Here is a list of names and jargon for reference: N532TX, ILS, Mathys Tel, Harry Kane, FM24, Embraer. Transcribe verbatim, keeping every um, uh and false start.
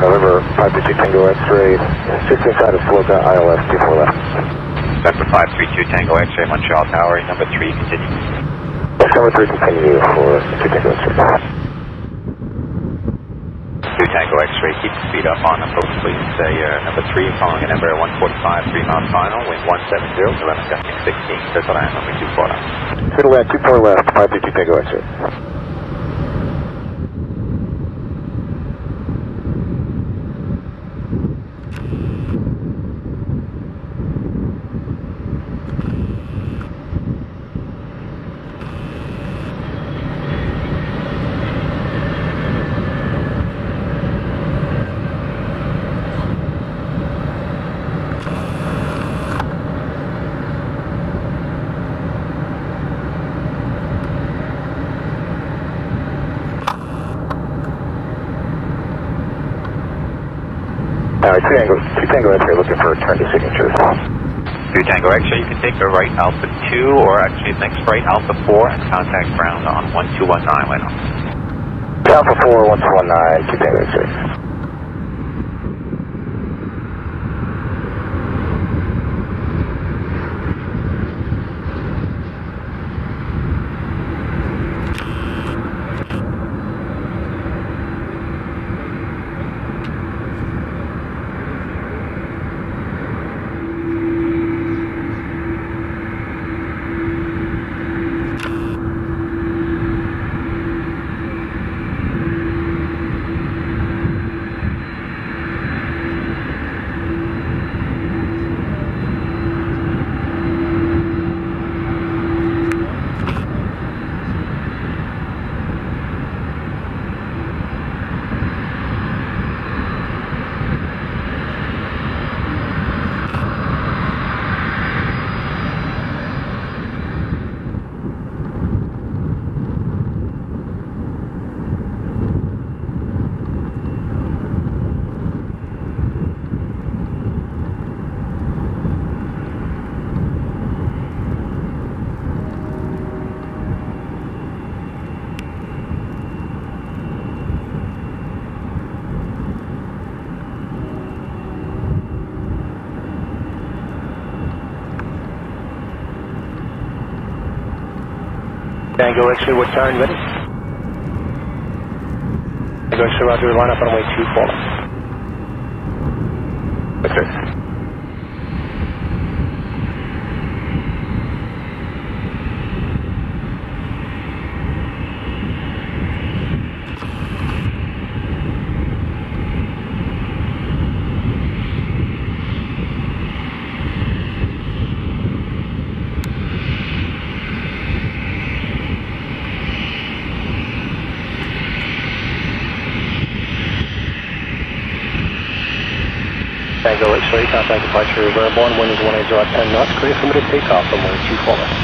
tower, deliver five three two Tango X-ray, sixteen side of Sloka, I L S, two four left. Number five three two Tango X-ray, Montreal Tower, number three, continue. Number three, continue for two Tango X-ray. two Tango X-ray, keep the speed up on approach, please. Say uh, number three, following an Embraer one forty-five, three miles final, wind one seven zero, eleven seventy sixteen, circle I am number two four left. Circle I am two four left, five three two Tango X-ray. Alright, two Tango, two Tango X-ray looking for a turn to signature. two Tango X-ray, you can take the right Alpha two or actually next right Alpha four and contact ground on one two one nine right now. Alpha four, one two one nine, two Tango X-ray. Tango X-ray, what turn, ready? Tango X-ray, roger, line up on way two, four. Okay. Tango X-ray, contact departure, Verborn, wind is one eight zero at ten knots, clear, permitted takeoff from runway two four.